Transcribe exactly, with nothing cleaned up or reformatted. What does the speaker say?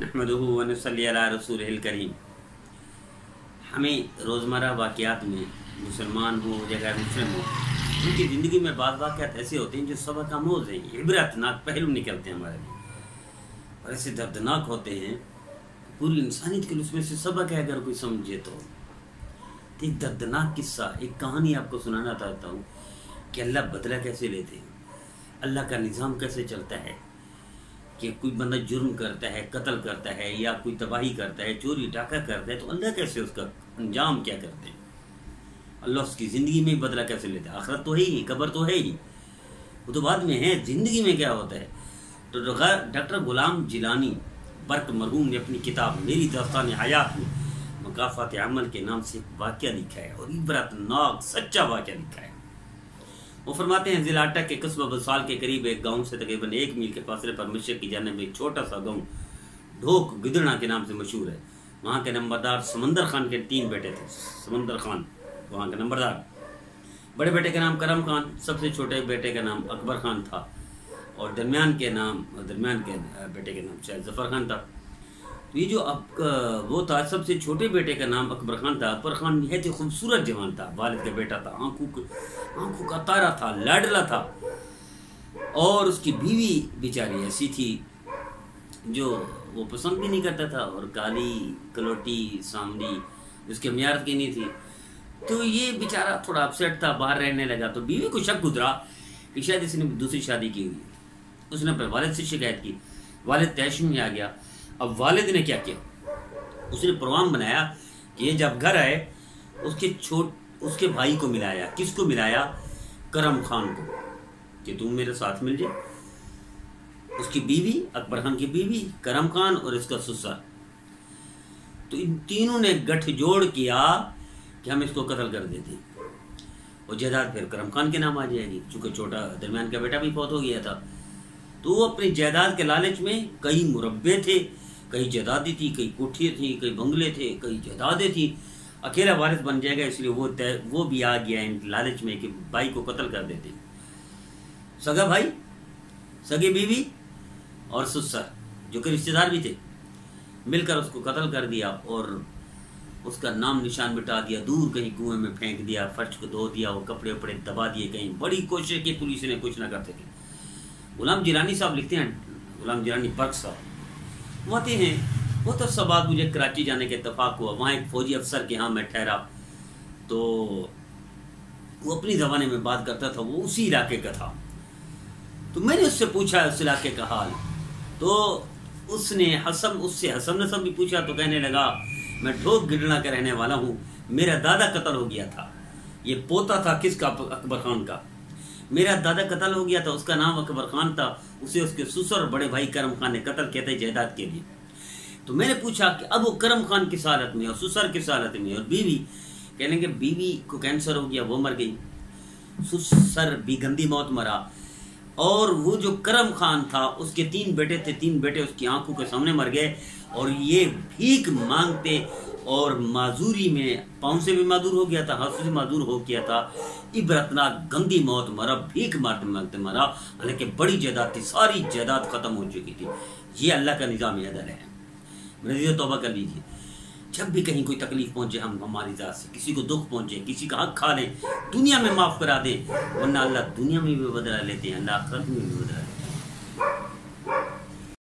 नहमदुहु व नसल्ली अला रसूलिल करीम। हमें रोज़मर्रा वाक़ियात में मुसलमान हो या गैर मुस्लिम हो, उनकी ज़िंदगी में बाद वाक़ियात ऐसे होते हैं जो सबक आमोज़ हैं, इबरतनाक पहलू निकलते हैं हमारे लिए और ऐसे दर्दनाक होते हैं पूरी इंसानियत के लिए उसमें से सबक है अगर कोई समझे तो। एक दर्दनाक किस्सा, एक कहानी आपको सुनाना चाहता हूँ कि अल्लाह बदला कैसे लेते हैं, अल्लाह का निज़ाम कैसे चलता है कि कोई बंदा जुर्म करता है, कत्ल करता है या कोई तबाही करता है, चोरी डाका करता है, तो अल्लाह कैसे उसका अंजाम क्या करते हैं, अल्लाह उसकी ज़िंदगी में बदला कैसे लेता है। आखिरत तो है ही, कब्र तो है ही, वो तो बाद में है, ज़िंदगी में क्या होता है। तो डॉक्टर गुलाम जिलानी बर्क मरहूम ने अपनी किताब मेरी दास्तान हयात में मकाफात अमल के नाम से एक वाक़या लिखा है और इबरतनाक सच्चा वाक़या लिखा है। वो फरमाते हैं, ज़िला अटक के कस्बा बसाल के करीब एक गांव से तकरीबन एक मील के फासले पर मशरक़ की जानिब एक छोटा सा गांव ढोक गिदड़ा के नाम से मशहूर है। वहाँ के नंबरदार समंदर खान के तीन बेटे थे। समंदर खान वहाँ के नंबरदार, बड़े बेटे का नाम करम खान, सबसे छोटे बेटे का नाम अकबर खान था और दरमियान के नाम दरमियान के बेटे के नाम शायद ज़फ़र खान था। तो ये जो अब वो था, सबसे छोटे बेटे का नाम अकबर खान था। अकबर खान निहायत ही खूबसूरत जवान था, वालिद का बेटा था, आंखों आंखों का तारा था, लाडला था। और उसकी बीवी बेचारी ऐसी थी जो वो पसंद भी नहीं करता था और काली कलोटी सांवली उसके मियार की नहीं थी। तो ये बेचारा थोड़ा अपसेट था, बाहर रहने लगा। तो बीवी को शक गुजरा कि शायद इसने दूसरी शादी की हुई। उसने अपने वालिद से शिकायत की, वालिद तैश में आ गया। अब वालिद ने क्या किया, उसने प्रोग्राम बनाया कि ये जब घर आए उसके छोट उसके भाई को मिलाया। किसको मिलाया? करम खान को, कि तुम मेरे साथ मिल जाए। उसकी बीवी, अकबर खान की बीवी, करम खान और इसका ससुर, तो इन तीनों ने गठजोड़ किया कि हम इसको कत्ल कर देते और जायदाद फिर करम खान के नाम आ जाएगी, चूँकि छोटा दरमियान का बेटा भी फौत हो गया था। तो वो अपनी जायदाद के लालच में, कई मुरब्बे थे, कई जायदादें थी, कई कोठियाँ थी, कई बंगले थे, कई जायदादें थी, अकेला वारिस बन जाएगा इसलिए वो तय वो भी आ गया इन लालच में कि भाई को कत्ल कर देते। सगा भाई, सगी बीवी और ससुर जो कि रिश्तेदार भी थे, मिलकर उसको कत्ल कर दिया और उसका नाम निशान मिटा दिया, दूर कहीं कुएं में फेंक दिया, फर्श को धो दिया और कपड़े उपड़े दबा दिए। कहीं बड़ी कोशिश की पुलिस ने कुछ ना कर सकी। गुलाम जिलानी साहब लिखते हैं, गुलाम जिलानी बर्क साहब कहते हैं, बहुत अरसा बाद मुझे कराची जाने का इतफाक़ हुआ। वहाँ एक फ़ौजी अफसर के यहाँ मैं ठहरा, तो वो अपनी ज़बान में बात करता था, वो उसी इलाके का था। तो मैंने उससे पूछा उस इलाके का हाल, तो उसने हसन उससे हसन नसम भी पूछा तो कहने लगा, मैं ढोक गिडना का रहने वाला हूँ, मेरा दादा कत्ल हो गया था। ये पोता था किसका? अकबर खान का। मेरा दादा कत्ल हो गया था, उसका नाम अकबर खान था, उसे उसके ससुर बड़े भाई करम खान ने कत्ल किया था जायदाद के लिए। तो मैंने पूछा कि अब वो करम खान किस हालत में और ससुर किस हालत में और बीवी? कहने के बीवी को कैंसर हो गया, वो मर गई, ससुर भी गंदी मौत मरा। और वो जो करम खान था, उसके तीन बेटे थे, तीन बेटे उसकी आंखों के सामने मर गए और ये भीख मांगते और माजूरी में पाँव से भी माजूर हो गया था, हाथों से माजूर हो गया था। इबरतनाक गंदी मौत मरा, भीख मारते मारते मरा, हालांकि बड़ी जायदाद थी, सारी जायदाद ख़त्म हो चुकी थी। ये अल्लाह का निज़ाम अदल है। मेरे तौबा कर लीजिए, जब भी कहीं कोई तकलीफ़ पहुँचे हम हमारी ज़ात से, किसी को दुख पहुँचे, किसी का हक खा लें, दुनिया में माफ़ करा दें, वरना अल्लाह दुनिया में भी बदला लेते हैं, अल्लाह आखिरत में भी बदला।